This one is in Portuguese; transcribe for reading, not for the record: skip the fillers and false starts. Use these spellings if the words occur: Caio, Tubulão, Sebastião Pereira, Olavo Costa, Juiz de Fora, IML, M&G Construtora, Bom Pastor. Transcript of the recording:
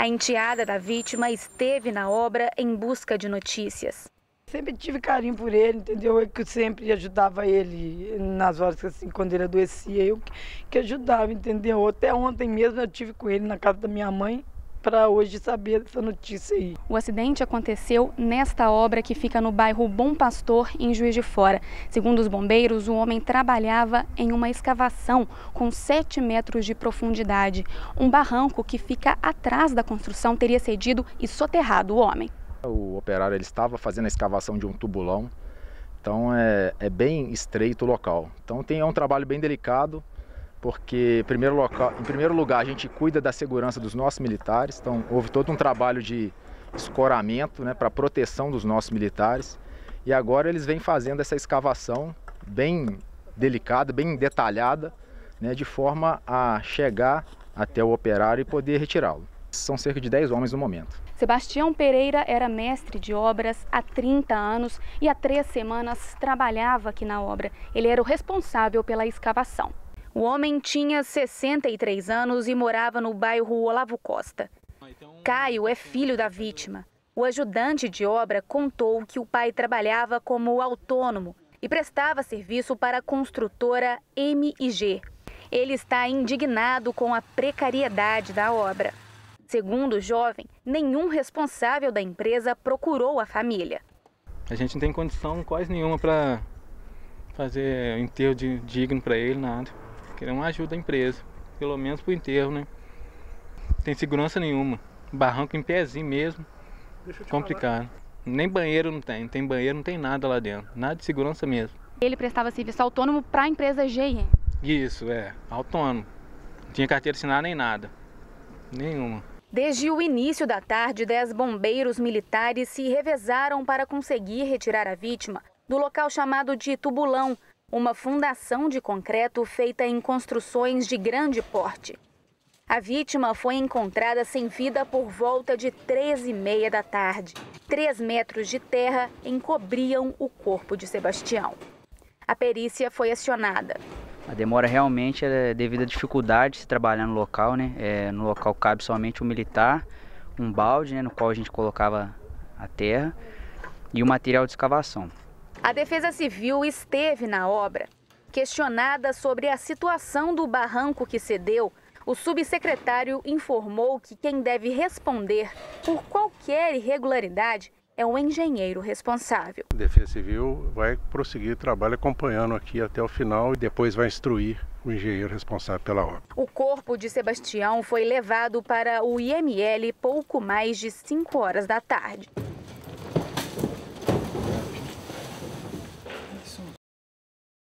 A enteada da vítima esteve na obra em busca de notícias. Sempre tive carinho por ele, entendeu? Eu que sempre ajudava ele nas horas que, assim, quando ele adoecia, eu que ajudava, entendeu? Até ontem mesmo eu tive com ele na casa da minha mãe para hoje saber essa notícia aí. O acidente aconteceu nesta obra que fica no bairro Bom Pastor, em Juiz de Fora. Segundo os bombeiros, o homem trabalhava em uma escavação com 7 metros de profundidade. Um barranco que fica atrás da construção teria cedido e soterrado o homem. O operário ele estava fazendo a escavação de um tubulão, então é bem estreito o local. Então é um trabalho bem delicado, porque em primeiro lugar a gente cuida da segurança dos nossos militares, então houve todo um trabalho de escoramento, né, para proteção dos nossos militares, e agora eles vêm fazendo essa escavação bem delicada, bem detalhada, né, de forma a chegar até o operário e poder retirá-lo. São cerca de 10 homens no momento. Sebastião Pereira era mestre de obras há 30 anos e há 3 semanas trabalhava aqui na obra. Ele era o responsável pela escavação. O homem tinha 63 anos e morava no bairro Olavo Costa. Caio é filho da vítima. O ajudante de obra contou que o pai trabalhava como autônomo e prestava serviço para a construtora M&G. Ele está indignado com a precariedade da obra. Segundo o jovem, nenhum responsável da empresa procurou a família. A gente não tem condição quase nenhuma para fazer enterro digno para ele, nada. Queremos ajuda à empresa, pelo menos para o enterro, né? Não tem segurança nenhuma. Barranco em pezinho mesmo, complicado. Nem banheiro não tem nada lá dentro, nada de segurança mesmo. Ele prestava serviço autônomo para a empresa GM? Isso, autônomo. Não tinha carteira assinada nem nada, nenhuma. Desde o início da tarde, 10 bombeiros militares se revezaram para conseguir retirar a vítima do local chamado de Tubulão, uma fundação de concreto feita em construções de grande porte. A vítima foi encontrada sem vida por volta de 3h30 da tarde. 3 metros de terra encobriam o corpo de Sebastião. A perícia foi acionada. A demora realmente é devido à dificuldade de se trabalhar no local, né? No local cabe somente um militar, um balde, né, no qual a gente colocava a terra, e o material de escavação. A Defesa Civil esteve na obra. Questionada sobre a situação do barranco que cedeu, o subsecretário informou que quem deve responder por qualquer irregularidade é o engenheiro responsável. A Defesa Civil vai prosseguir o trabalho acompanhando aqui até o final e depois vai instruir o engenheiro responsável pela obra. O corpo de Sebastião foi levado para o IML pouco mais de 5 horas da tarde.